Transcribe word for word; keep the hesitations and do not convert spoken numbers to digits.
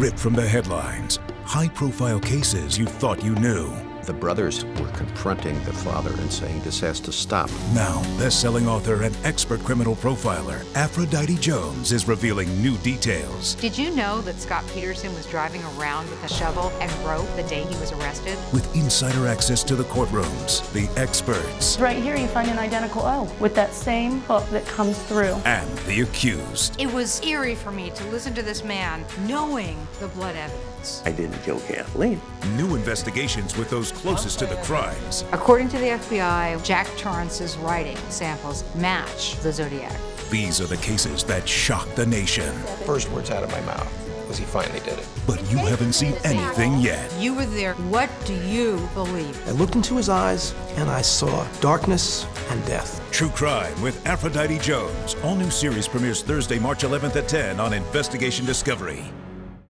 ripped from the headlines. High-profile cases you thought you knew. The brothers were confronting the father and saying this has to stop. Now, best-selling author and expert criminal profiler Aphrodite Jones is revealing new details. Did you know that Scott Peterson was driving around with a shovel and rope the day he was arrested? With insider access to the courtrooms, the experts. Right here you find an identical O with that same hook that comes through. And the accused. It was eerie for me to listen to this man knowing the blood evidence. I didn't kill Kathleen. New investigations with those closest to the crimes. According to the F B I, Jack Torrance's writing samples match the Zodiac. These are the cases that shocked the nation. First words out of my mouth was he finally did it. But you haven't seen anything yet. You were there. What do you believe? I looked into his eyes and I saw darkness and death. True Crime with Aphrodite Jones. All new series premieres Thursday, March eleventh at ten on Investigation Discovery.